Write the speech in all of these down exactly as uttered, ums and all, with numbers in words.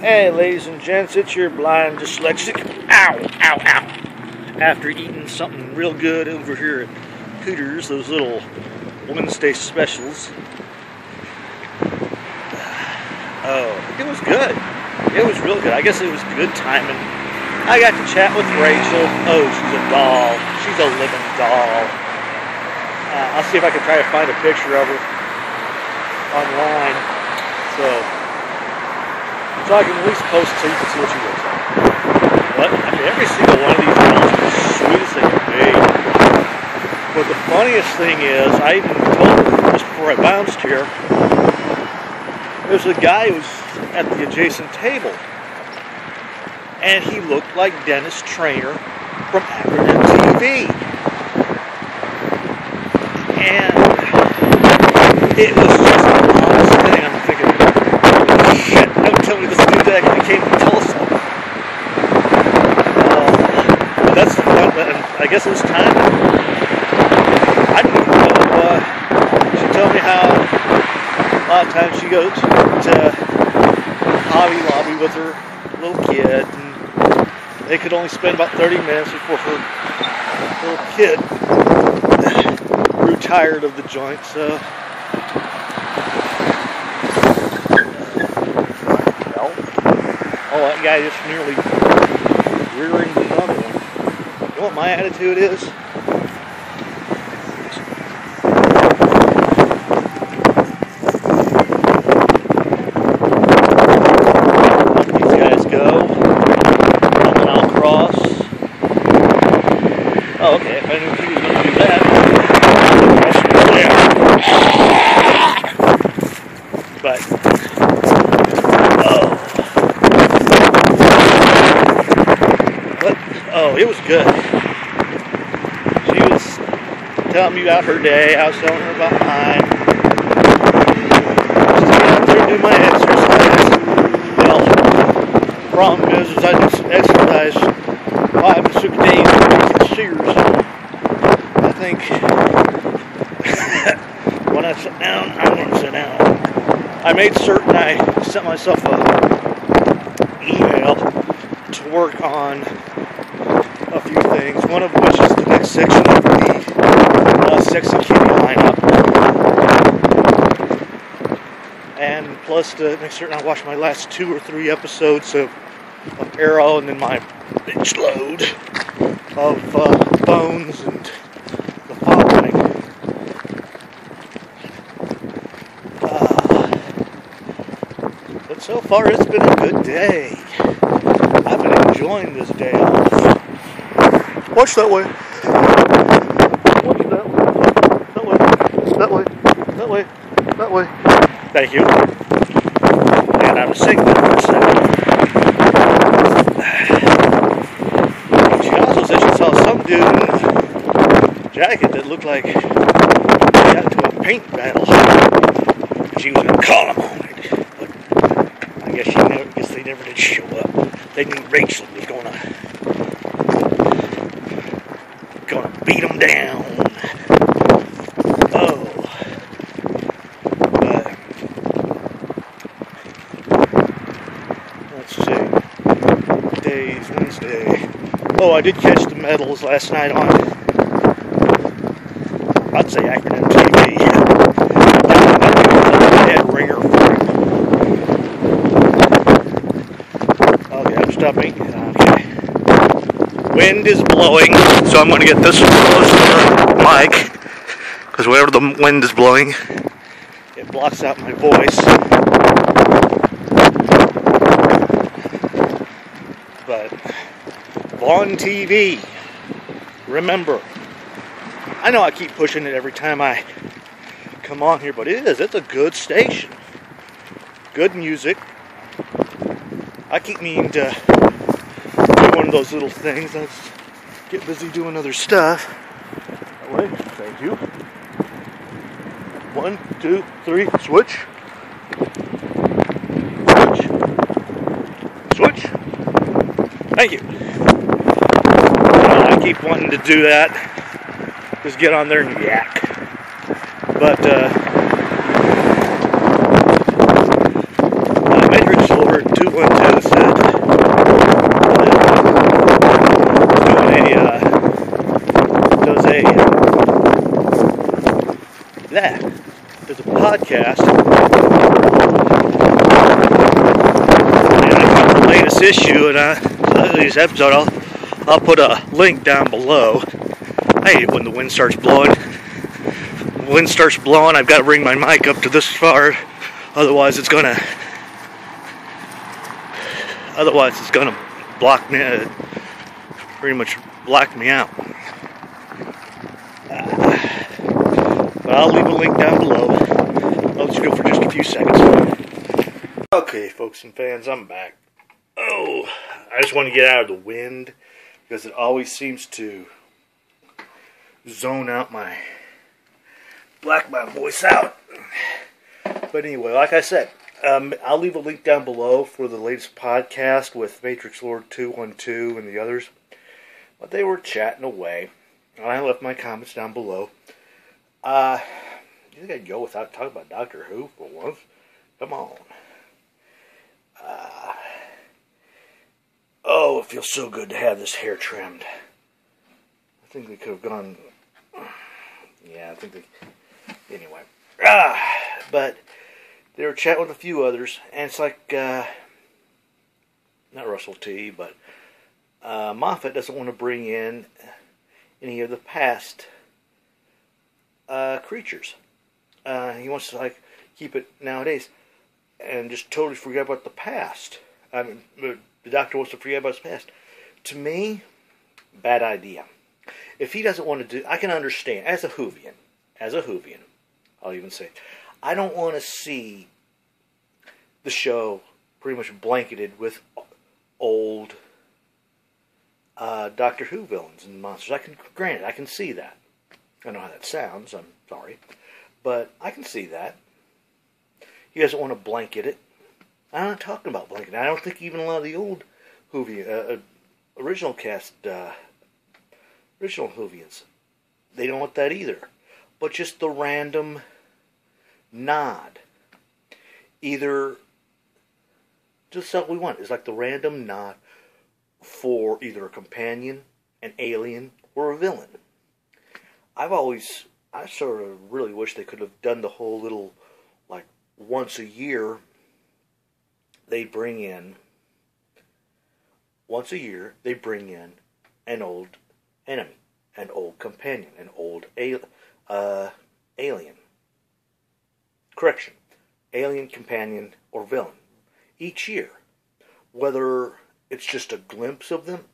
Hey, ladies and gents, it's your blind dyslexic. Ow, ow, ow. After eating something real good over here at Hooters, those little Wednesday specials. Oh, it was good. It was real good. I guess it was good timing. I got to chat with Rachel. Oh, she's a doll. She's a living doll. Uh, I'll see if I can try to find a picture of her online. So... So I can at least post so you can see what she looks like. But I mean, every single one of these dolls is the sweetest they can be. But the funniest thing is, I even told her just before I bounced here, there's a guy who was at the adjacent table. And he looked like Dennis Trainor from Acronym T V. And it was just the oddest thing. I'm thinking, shit, don't tell me this dude actually came from Tulsa. Uh, that's fun, and I guess it was time. I didn't even know. Uh, she told me how a lot of times she goes to Hobby Lobby with her little kid, and they could only spend about thirty minutes before her little kid grew tired of the joint, so... Oh, that guy just nearly rearing another one. You know what my attitude is? Let these guys go. And then I'll cross. Oh, okay. If I knew he was going to do that, I should be there. But... It was good. She was telling me about her day. I was telling her about mine. Just get out there and do my exercise. Well, the problem is, is I do some exercise five to six days a Sears. I think when I sit down, I want to sit down. I made certain I sent myself an email to work on a few things, one of which is the next section of the uh, sexy kitty lineup, and plus to make certain I watch my last two or three episodes of, of Arrow, and then my bitch load of uh, Bones and the following. Uh, but so far it's been a good day. I've been enjoying this day off. Watch that way. Watch that way. That way. That way. That way. That way. Thank you. And I was singing that for a second. She also said she saw some dude in a jacket that looked like he got into a paint battle. She was going to call him on it. But I guess, she never, guess they never did show up. They knew Rachel was going to... Gonna beat them down. Oh, but let's see. Today's Wednesday. Oh, I did catch the medals last night on. I'd say Acronym T V. Dead ringer for it. Okay, I'm stopping. Okay. Wind is blowing, so I'm going to get this close to the mic, because wherever the wind is blowing, it blocks out my voice. But, Vaughn T V, remember, I know I keep pushing it every time I come on here, but it is, it's a good station. Good music. I keep meaning to... one of those little things. Let's get busy doing other stuff. That way. Thank you. One, two, three, switch. Switch. Switch. Thank you. I keep wanting to do that. Just get on there and yak. But, uh, uh Matrixlord two twelve. podcast. And I got the latest issue, and I, this episode, I'll, I'll put a link down below. I hate it when the wind starts blowing. When the wind starts blowing, I've got to bring my mic up to this far, otherwise it's gonna, otherwise it's gonna block me, uh, pretty much block me out. But I'll leave a link down below. I'll just go for just a few seconds. Okay, folks and fans, I'm back. Oh, I just want to get out of the wind because it always seems to zone out my, black my voice out. But anyway, like I said, um, I'll leave a link down below for the latest podcast with Matrixlord two twelve and the others. But they were chatting away, and I left my comments down below. Uh, you think I'd go without talking about Doctor Who for once? Come on. Uh, oh, it feels so good to have this hair trimmed. I think they could have gone... Yeah, I think they... Anyway. Ah, but they were chatting with a few others, and it's like, uh... not Russell T., but uh, Moffat doesn't want to bring in any of the past... Uh, creatures. Uh, he wants to like keep it nowadays, and just totally forget about the past. I mean, the Doctor wants to forget about his past. To me, bad idea. If he doesn't want to do, I can understand. As a Whovian, as a Whovian, I'll even say, I don't want to see the show pretty much blanketed with old uh, Doctor Who villains and monsters. I can, granted, I can see that. I know how that sounds, I'm sorry, but I can see that. He doesn't want to blanket it. I'm not talking about blanketing. I don't think even a lot of the old Whovian, uh, original cast, uh, original Whovians, they don't want that either. But just the random nod. Either, just what we want, is like the random nod for either a companion, an alien, or a villain. I've always, I sort of really wish they could have done the whole little, like, once a year, they bring in, once a year, they bring in an old enemy, an old companion, an old al uh, alien, correction, alien, companion, or villain, each year. Whether it's just a glimpse of them,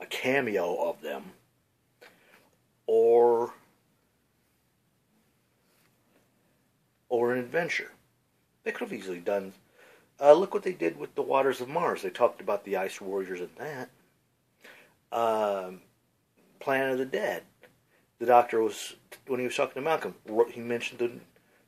a cameo of them, or or an adventure. They could have easily done... Uh, look what they did with the Waters of Mars. They talked about the Ice Warriors and that. Um, Planet of the Dead. The Doctor was... When he was talking to Malcolm, he mentioned the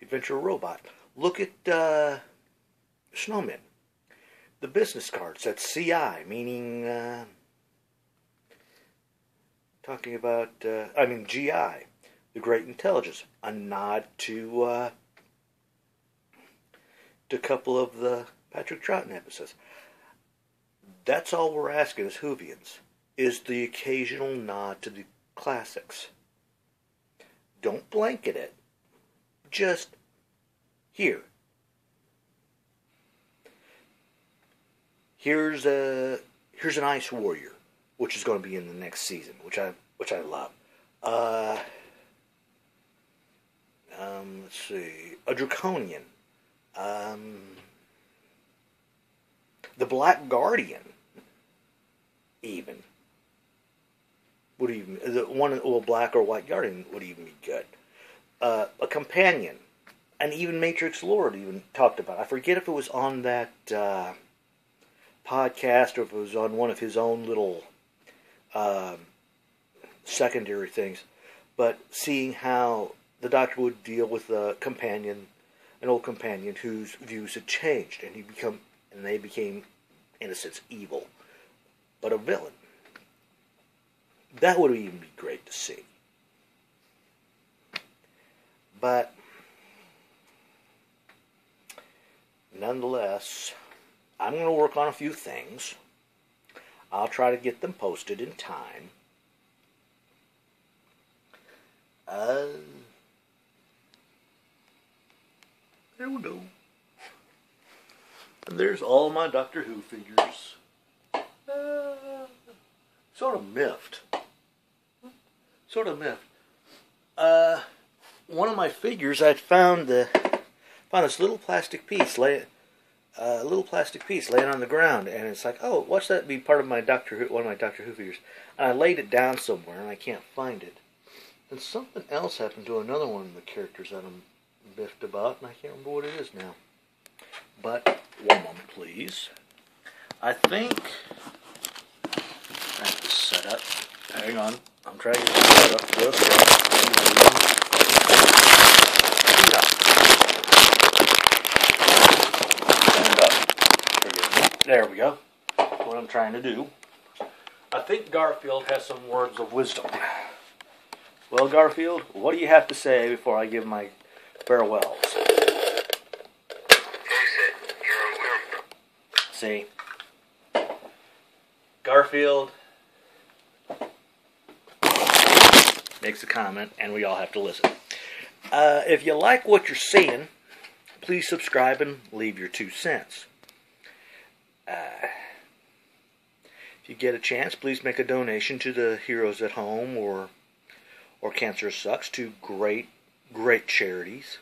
adventure robot. Look at uh, Snowmen. The business cards. That's C I, meaning... Uh, Talking about, uh, I mean, G I, the Great Intelligence, a nod to uh, to a couple of the Patrick Troughton episodes. That's all we're asking as Whovians, is the occasional nod to the classics. Don't blanket it. Just here. Here's a here's an Ice Warrior, which is going to be in the next season, which I which I love. Uh, um, let's see, a Draconian, um, the Black Guardian, even would even the one well Black or White Guardian would even be good. Uh, a companion, and even Matrixlord even talked about. I forget if it was on that uh, podcast or if it was on one of his own little. Um, secondary things, but seeing how the Doctor would deal with a companion, an old companion whose views had changed, and he become and they became, in a sense, evil, but a villain. That would even be great to see. But nonetheless, I'm going to work on a few things. I'll try to get them posted in time. Uh, There we go. And there's all my Doctor Who figures. Uh, sort of miffed. Sort of miffed. Uh, one of my figures, I found the found this little plastic piece lay, uh, little plastic piece laying on the ground, and it's like, oh, watch that be part of my Doctor Who, one of my Doctor Who figures. And I laid it down somewhere, and I can't find it. And something else happened to another one of the characters that I'm biffed about, and I can't remember what it is now. But one moment, please. I think I have to set up. Hang on, I'm trying to set up real quick. There we go. That's what I'm trying to do. I think Garfield has some words of wisdom. Well, Garfield, what do you have to say before I give my farewells? See, Garfield makes a comment, and we all have to listen. Uh, if you like what you're seeing, please subscribe and leave your two cents. Uh, if you get a chance, please make a donation to the Heroes at Home or or Cancer Sucks, two great great charities.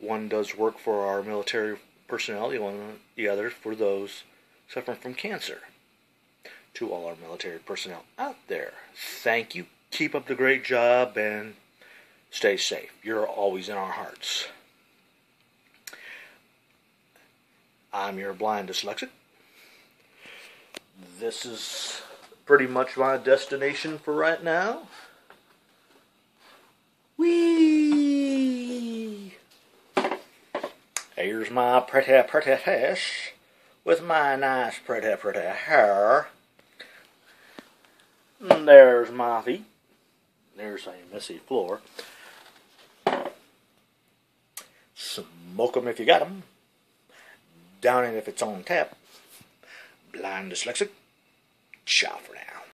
One does work for our military personnel, the other for those suffering from cancer. To all our military personnel out there, thank you. Keep up the great job and stay safe. You're always in our hearts. I'm your blind dyslexic. This is pretty much my destination for right now. Whee! Here's my pretty, pretty face with my nice, pretty, pretty hair. And there's my feet. There's a messy floor. Smoke 'em if you got 'em. Down it if it's on tap. Blind dyslexic. Ciao for now.